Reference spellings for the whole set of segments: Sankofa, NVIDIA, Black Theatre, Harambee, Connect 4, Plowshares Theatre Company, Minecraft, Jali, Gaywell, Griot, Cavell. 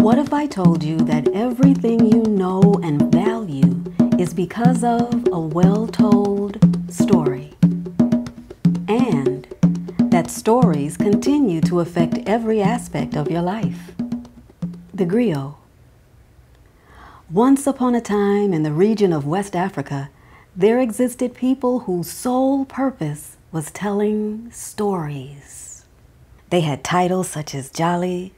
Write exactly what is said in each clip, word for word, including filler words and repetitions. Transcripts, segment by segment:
What if I told you that everything you know and value is because of a well-told story? And that stories continue to affect every aspect of your life. The Griot. Once upon a time in the region of West Africa, there existed people whose sole purpose was telling stories. They had titles such as Jali,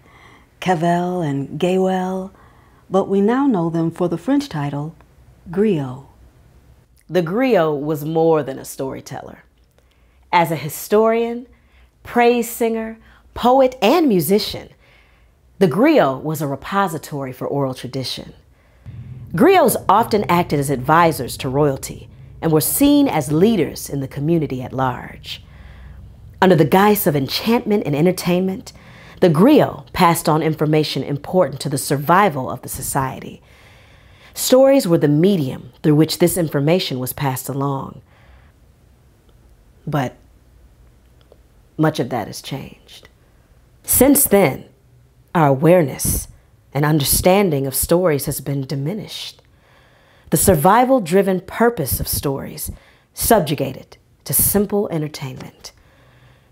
Cavell, and Gaywell, but we now know them for the French title, Griot. The Griot was more than a storyteller. As a historian, praise singer, poet, and musician, the Griot was a repository for oral tradition. Griots often acted as advisors to royalty and were seen as leaders in the community at large. Under the guise of enchantment and entertainment, the Griot passed on information important to the survival of the society. Stories were the medium through which this information was passed along. But much of that has changed. Since then, our awareness and understanding of stories has been diminished. The survival-driven purpose of stories subjugated to simple entertainment.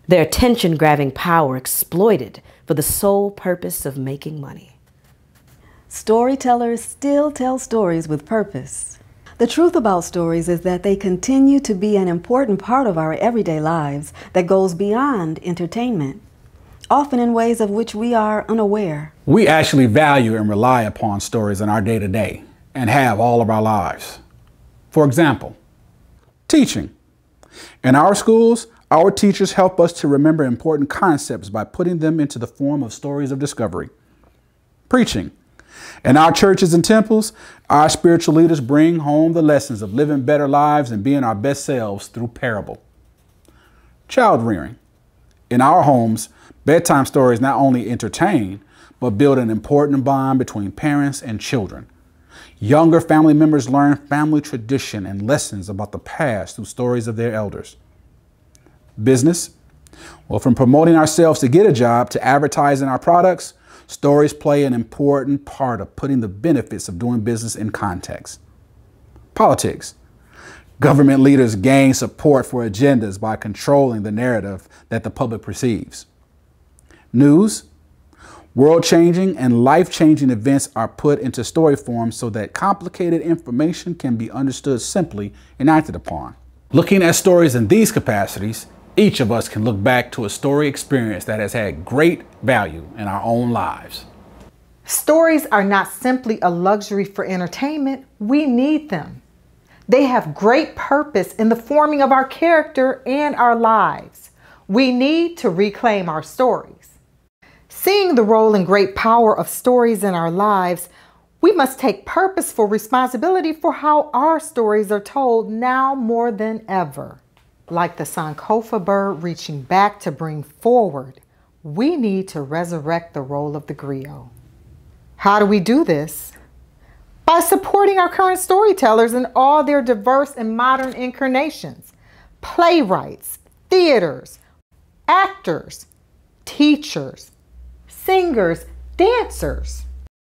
Their attention-grabbing power exploited for the sole purpose of making money. Storytellers still tell stories with purpose. The truth about stories is that they continue to be an important part of our everyday lives that goes beyond entertainment, often in ways of which we are unaware. We actually value and rely upon stories in our day-to-day and have all of our lives. For example, teaching. In our schools, our teachers help us to remember important concepts by putting them into the form of stories of discovery. Preaching. In our churches and temples, our spiritual leaders bring home the lessons of living better lives and being our best selves through parable. Child rearing. In our homes, bedtime stories not only entertain, but build an important bond between parents and children. Younger family members learn family tradition and lessons about the past through stories of their elders. Business. Well, from promoting ourselves to get a job to advertising our products, stories play an important part of putting the benefits of doing business in context. Politics. Government leaders gain support for agendas by controlling the narrative that the public perceives. News. World-changing and life-changing events are put into story form so that complicated information can be understood simply and acted upon. Looking at stories in these capacities, each of us can look back to a story experience that has had great value in our own lives. Stories are not simply a luxury for entertainment. We need them. They have great purpose in the forming of our character and our lives. We need to reclaim our stories. Seeing the role and great power of stories in our lives, we must take purposeful responsibility for how our stories are told now more than ever. Like the Sankofa bird reaching back to bring forward, we need to resurrect the role of the Griot. How do we do this? By supporting our current storytellers in all their diverse and modern incarnations: playwrights, theaters, actors, teachers, singers, dancers.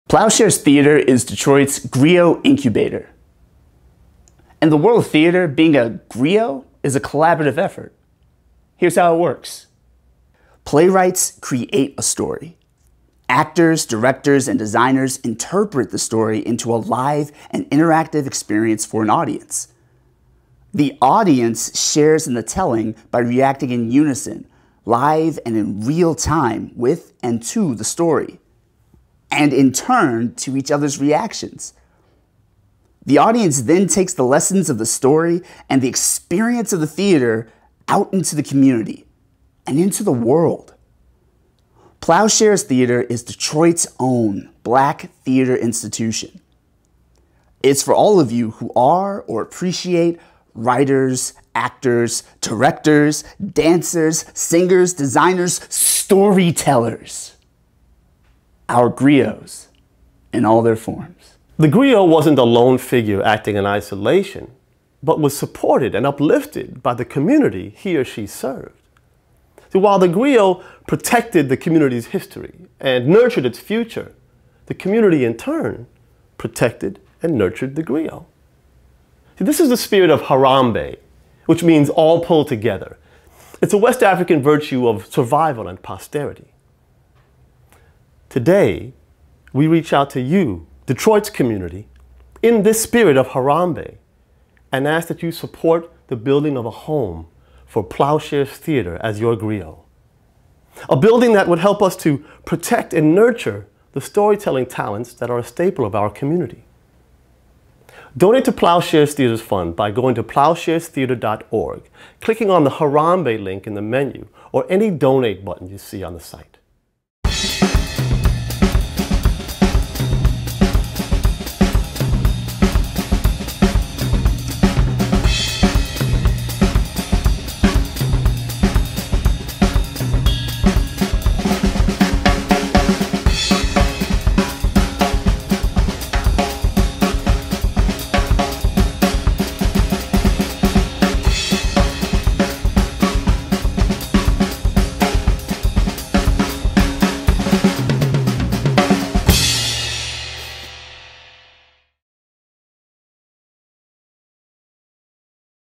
Plowshares Theatre is Detroit's Griot incubator. And the world of theater, being a Griot, is a collaborative effort. Here's how it works. Playwrights create a story. Actors, directors, and designers interpret the story into a live and interactive experience for an audience. The audience shares in the telling by reacting in unison, live and in real time, with and to the story, and in turn to each other's reactions. The audience then takes the lessons of the story and the experience of the theater out into the community and into the world. Plowshares Theatre is Detroit's own Black theater institution. It's for all of you who are or appreciate writers, actors, directors, dancers, singers, designers, storytellers. Our Griots in all their forms. The Griot wasn't a lone figure acting in isolation, but was supported and uplifted by the community he or she served. So while the Griot protected the community's history and nurtured its future, The community, in turn, protected and nurtured the griot. See, this is the spirit of Harambee, which means all pulled together. It's a West African virtue of survival and posterity. Today, we reach out to you, Detroit's community, in this spirit of Harambee, and ask that you support the building of a home for Plowshares Theatre as your griot. A building that would help us to protect and nurture the storytelling talents that are a staple of our community. Donate to Plowshares Theatre's fund by going to plowshares theatre dot org, clicking on the Harambee link in the menu, or any donate button you see on the site.